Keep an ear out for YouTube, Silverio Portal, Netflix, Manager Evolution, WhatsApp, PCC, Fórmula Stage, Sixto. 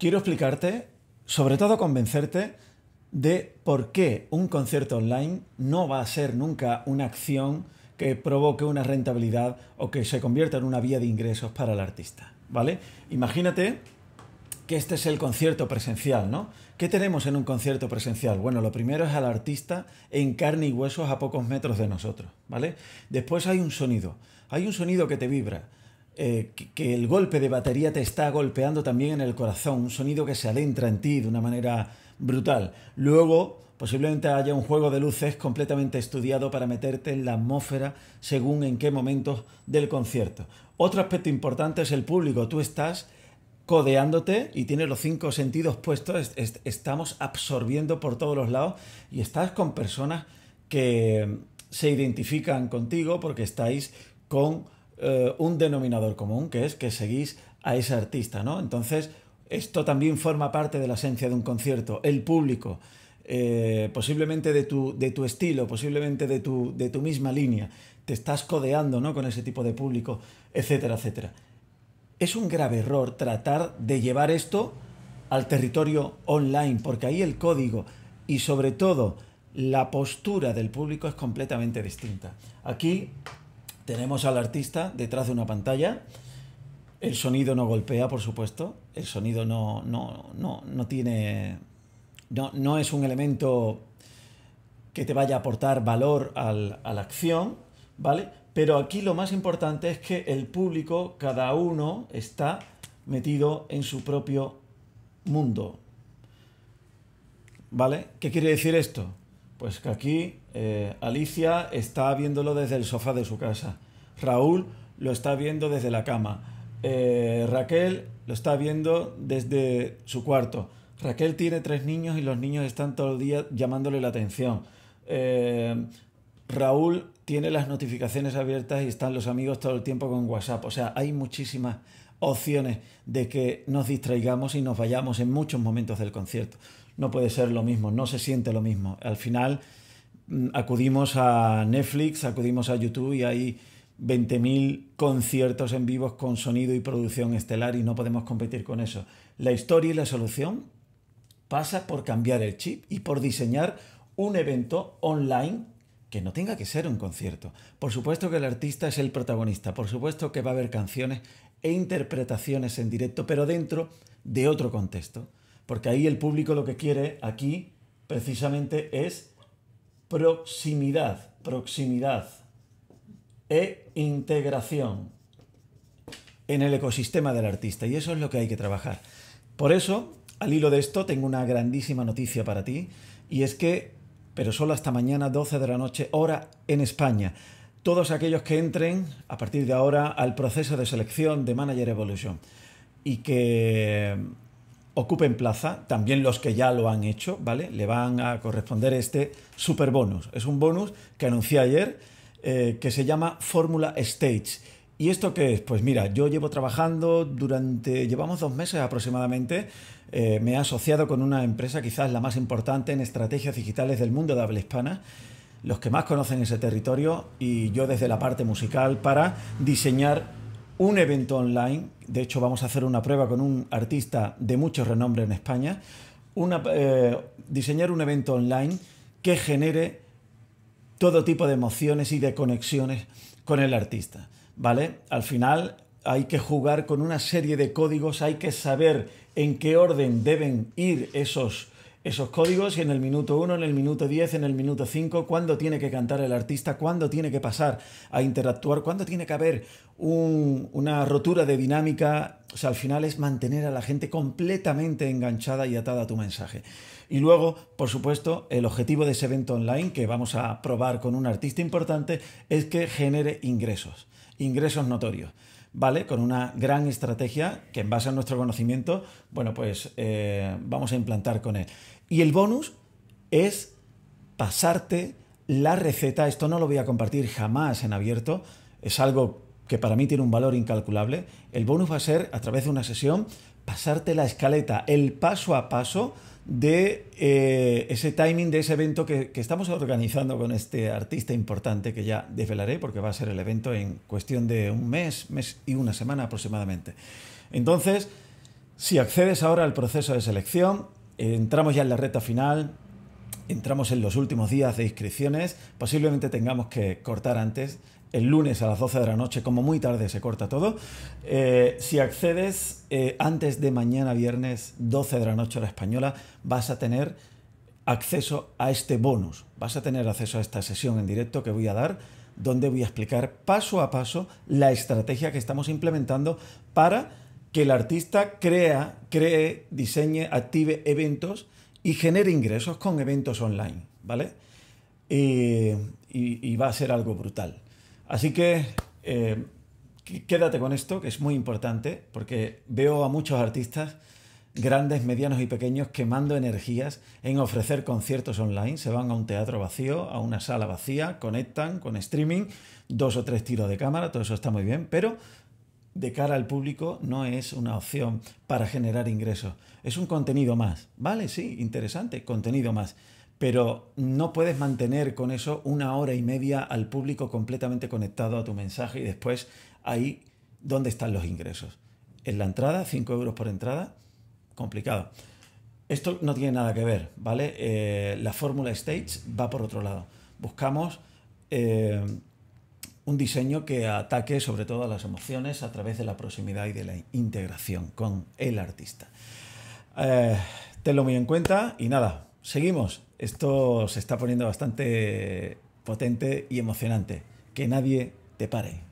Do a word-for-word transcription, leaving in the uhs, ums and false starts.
quiero explicarte, sobre todo convencerte, de por qué un concierto online no va a ser nunca una acción que provoque una rentabilidad o que se convierta en una vía de ingresos para el artista, ¿vale? Imagínate que este es el concierto presencial, ¿no? ¿Qué tenemos en un concierto presencial? Bueno, lo primero es al artista en carne y huesos a pocos metros de nosotros, ¿vale? Después hay un sonido, hay un sonido que te vibra, eh, que, que el golpe de batería te está golpeando también en el corazón, un sonido que se adentra en ti de una manera brutal. Luego, posiblemente haya un juego de luces completamente estudiado para meterte en la atmósfera según en qué momentos del concierto. Otro aspecto importante es el público. Tú estás codeándote y tienes los cinco sentidos puestos, est estamos absorbiendo por todos los lados y estás con personas que se identifican contigo porque estáis con eh, un denominador común, que es que seguís a ese artista, ¿no? Entonces, esto también forma parte de la esencia de un concierto, el público, eh, posiblemente de tu, de tu estilo, posiblemente de tu, de tu misma línea, te estás codeando, ¿no?, con ese tipo de público, etcétera, etcétera. Es un grave error tratar de llevar esto al territorio online, porque ahí el código y sobre todo la postura del público es completamente distinta. Aquí tenemos al artista detrás de una pantalla, el sonido no golpea, por supuesto, el sonido no, no, no, no tiene, no, no es un elemento que te vaya a aportar valor al, a la acción, ¿vale? Pero aquí lo más importante es que el público, cada uno, está metido en su propio mundo, ¿vale? ¿Qué quiere decir esto? Pues que aquí eh, Alicia está viéndolo desde el sofá de su casa, Raúl lo está viendo desde la cama, eh, Raquel lo está viendo desde su cuarto. Raquel tiene tres niños y los niños están todo el día llamándole la atención. Eh, Raúl tiene las notificaciones abiertas y están los amigos todo el tiempo con WhatsApp. O sea, hay muchísimas opciones de que nos distraigamos y nos vayamos en muchos momentos del concierto. No puede ser lo mismo, no se siente lo mismo. Al final acudimos a Netflix, acudimos a YouTube y hay veinte mil conciertos en vivos con sonido y producción estelar y no podemos competir con eso. La historia y la solución pasa por cambiar el chip y por diseñar un evento online que no tenga que ser un concierto. Por supuesto que el artista es el protagonista, por supuesto que va a haber canciones e interpretaciones en directo, pero dentro de otro contexto, porque ahí el público lo que quiere aquí precisamente es proximidad, proximidad e integración en el ecosistema del artista, y eso es lo que hay que trabajar. Por eso, al hilo de esto, tengo una grandísima noticia para ti, y es que pero solo hasta mañana, doce de la noche, hora en España. Todos aquellos que entren a partir de ahora al proceso de selección de Manager Evolution y que ocupen plaza, también los que ya lo han hecho, ¿vale? Le van a corresponder este super bonus. Es un bonus que anuncié ayer eh, que se llama Fórmula Stage. ¿Y esto qué es? Pues mira, yo llevo trabajando durante, llevamos dos meses aproximadamente, eh, me he asociado con una empresa quizás la más importante en estrategias digitales del mundo de habla hispana, los que más conocen ese territorio y yo desde la parte musical para diseñar un evento online. De hecho vamos a hacer una prueba con un artista de mucho renombre en España, una, eh, diseñar un evento online que genere todo tipo de emociones y de conexiones con el artista. ¿Vale? Al final hay que jugar con una serie de códigos, hay que saber en qué orden deben ir esos, esos códigos, y en el minuto uno, en el minuto diez, en el minuto cinco, cuándo tiene que cantar el artista, cuándo tiene que pasar a interactuar, cuándo tiene que haber un, una rotura de dinámica. O sea, al final es mantener a la gente completamente enganchada y atada a tu mensaje. Y luego, por supuesto, el objetivo de ese evento online que vamos a probar con un artista importante es que genere ingresos. Ingresos notorios, ¿vale? Con una gran estrategia que en base a nuestro conocimiento, bueno, pues eh, vamos a implantar con él. Y el bonus es pasarte la receta. Esto no lo voy a compartir jamás en abierto. Es algo que para mí tiene un valor incalculable. El bonus va a ser, a través de una sesión, pasarte la escaleta, el paso a paso de eh, ese timing, de ese evento que, que estamos organizando con este artista importante que ya desvelaré porque va a ser el evento en cuestión de un mes, mes y una semana aproximadamente. Entonces, Si accedes ahora al proceso de selección, entramos ya en la recta final, entramos en los últimos días de inscripciones, posiblemente tengamos que cortar antes, el lunes a las doce de la noche, como muy tarde se corta todo. Eh, si accedes eh, antes de mañana viernes, doce de la noche hora española, vas a tener acceso a este bonus, vas a tener acceso a esta sesión en directo que voy a dar, donde voy a explicar paso a paso la estrategia que estamos implementando para que el artista crea, cree, diseñe, active eventos y genere ingresos con eventos online, ¿vale? Y, y, y va a ser algo brutal. Así que eh, quédate con esto, que es muy importante, porque veo a muchos artistas grandes, medianos y pequeños quemando energías en ofrecer conciertos online. Se van a un teatro vacío, a una sala vacía, conectan con streaming, dos o tres tiros de cámara, todo eso está muy bien, pero de cara al público no es una opción para generar ingresos. Es un contenido más, ¿vale? Sí, interesante, contenido más. Pero no puedes mantener con eso una hora y media al público completamente conectado a tu mensaje y después ahí, ¿dónde están los ingresos? En la entrada, cinco euros por entrada, complicado. Esto no tiene nada que ver, ¿vale? Eh, la Fórmula Stage va por otro lado. Buscamos Eh, un diseño que ataque sobre todo a las emociones a través de la proximidad y de la integración con el artista. Eh, tenlo muy en cuenta y nada, seguimos. Esto se está poniendo bastante potente y emocionante. Que nadie te pare.